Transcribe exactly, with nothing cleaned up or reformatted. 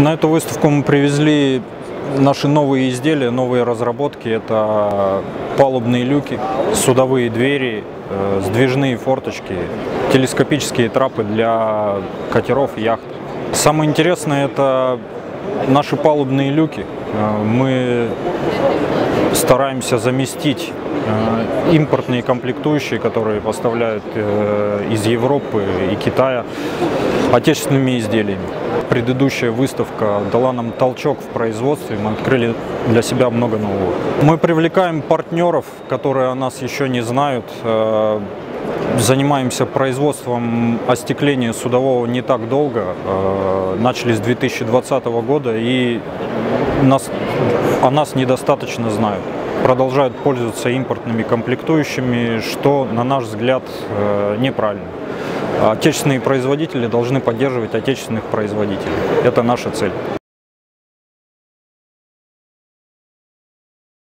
На эту выставку мы привезли наши новые изделия, новые разработки. Это палубные люки, судовые двери, сдвижные форточки, телескопические трапы для катеров, яхт. Самое интересное – это наши палубные люки. Мы стараемся заместить импортные комплектующие, которые поставляют из Европы и Китая, отечественными изделиями. Предыдущая выставка дала нам толчок в производстве, мы открыли для себя много нового. Мы привлекаем партнеров, которые о нас еще не знают. Занимаемся производством остекления судового не так долго, начали с две тысячи двадцатого года, и нас, о нас недостаточно знают. Продолжают пользоваться импортными комплектующими, что, на наш взгляд, неправильно. Отечественные производители должны поддерживать отечественных производителей. Это наша цель.